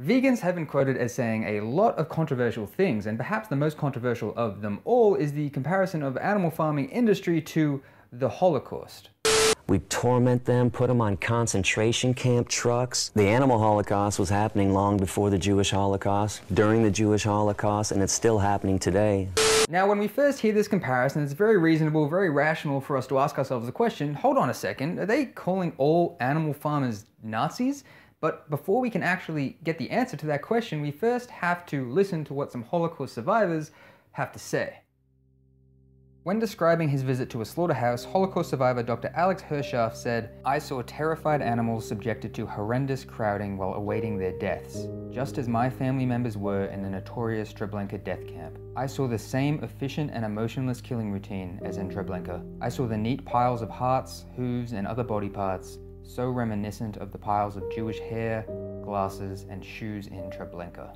Vegans have been quoted as saying a lot of controversial things, and perhaps the most controversial of them all is the comparison of animal farming industry to the Holocaust. We torment them, put them on concentration camp trucks. The animal Holocaust was happening long before the Jewish Holocaust, during the Jewish Holocaust, and it's still happening today. Now, when we first hear this comparison, it's very reasonable, very rational for us to ask ourselves the question, hold on a second, are they calling all animal farmers Nazis? But before we can actually get the answer to that question, we first have to listen to what some Holocaust survivors have to say. When describing his visit to a slaughterhouse, Holocaust survivor Dr. Alex Hershaft said, "I saw terrified animals subjected to horrendous crowding while awaiting their deaths, just as my family members were in the notorious Treblinka death camp. I saw the same efficient and emotionless killing routine as in Treblinka. I saw the neat piles of hearts, hooves, and other body parts, so reminiscent of the piles of Jewish hair, glasses, and shoes in Treblinka."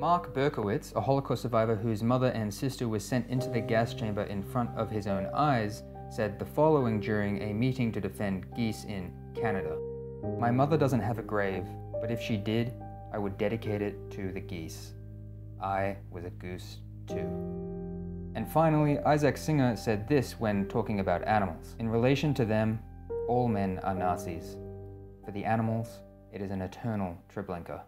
Mark Berkowitz, a Holocaust survivor whose mother and sister were sent into the gas chamber in front of his own eyes, said the following during a meeting to defend geese in Canada. "My mother doesn't have a grave, but if she did, I would dedicate it to the geese. I was a goose too." And finally, Isaac Singer said this when talking about animals. "In relation to them, all men are Nazis. For the animals, it is an eternal Treblinka."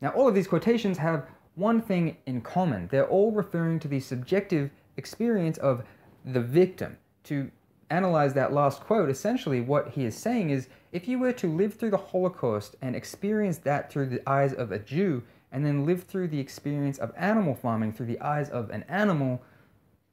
Now, all of these quotations have one thing in common. They're all referring to the subjective experience of the victim. To analyze that last quote, essentially what he is saying is, if you were to live through the Holocaust and experience that through the eyes of a Jew, and then live through the experience of animal farming through the eyes of an animal,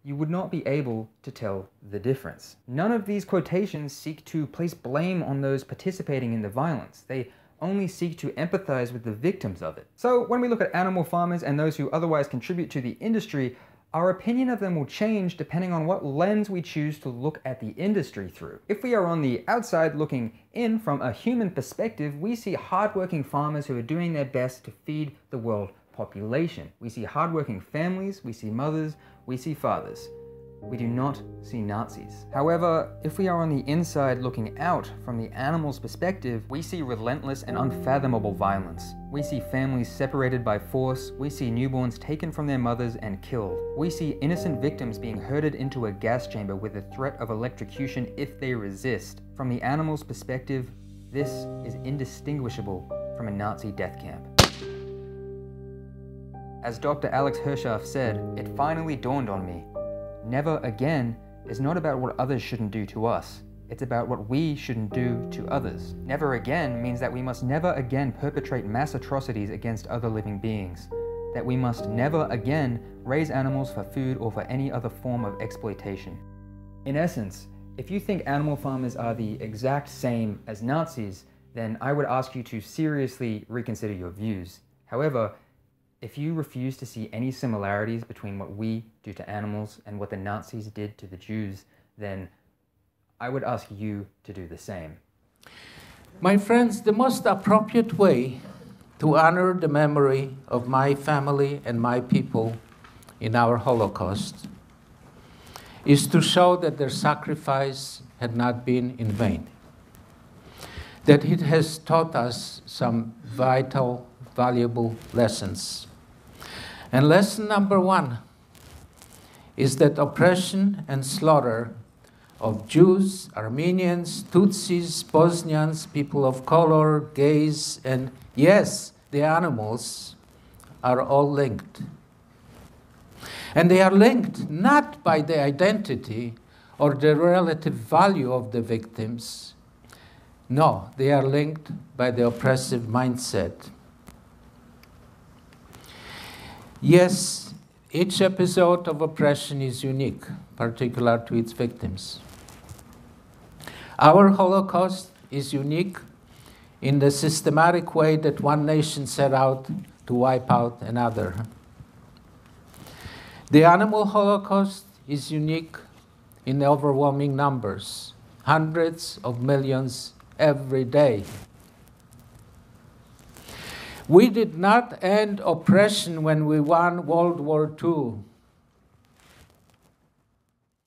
you would not be able to tell the difference. None of these quotations seek to place blame on those participating in the violence. They only seek to empathize with the victims of it. So when we look at animal farmers and those who otherwise contribute to the industry, our opinion of them will change depending on what lens we choose to look at the industry through. If we are on the outside looking in from a human perspective, we see hardworking farmers who are doing their best to feed the world population. We see hardworking families, we see mothers, we see fathers. We do not see Nazis. However, if we are on the inside looking out from the animal's perspective, we see relentless and unfathomable violence. We see families separated by force. We see newborns taken from their mothers and killed. We see innocent victims being herded into a gas chamber with the threat of electrocution if they resist. From the animal's perspective, this is indistinguishable from a Nazi death camp. As Dr. Alex Hershaft said, "It finally dawned on me. Never again is not about what others shouldn't do to us. It's about what we shouldn't do to others. Never again means that we must never again perpetrate mass atrocities against other living beings, that we must never again raise animals for food or for any other form of exploitation." In essence, if you think animal farmers are the exact same as Nazis, then I would ask you to seriously reconsider your views. However, if you refuse to see any similarities between what we do to animals and what the Nazis did to the Jews, then I would ask you to do the same. My friends, the most appropriate way to honor the memory of my family and my people in our Holocaust is to show that their sacrifice had not been in vain, that it has taught us some vital, valuable lessons. And lesson number one is that oppression and slaughter of Jews, Armenians, Tutsis, Bosnians, people of color, gays, and yes, the animals are all linked. And they are linked not by the identity or the relative value of the victims. No, they are linked by the oppressive mindset. Yes, each episode of oppression is unique, particular to its victims. Our Holocaust is unique in the systematic way that one nation set out to wipe out another. The animal Holocaust is unique in overwhelming numbers, hundreds of millions every day. We did not end oppression when we won World War II.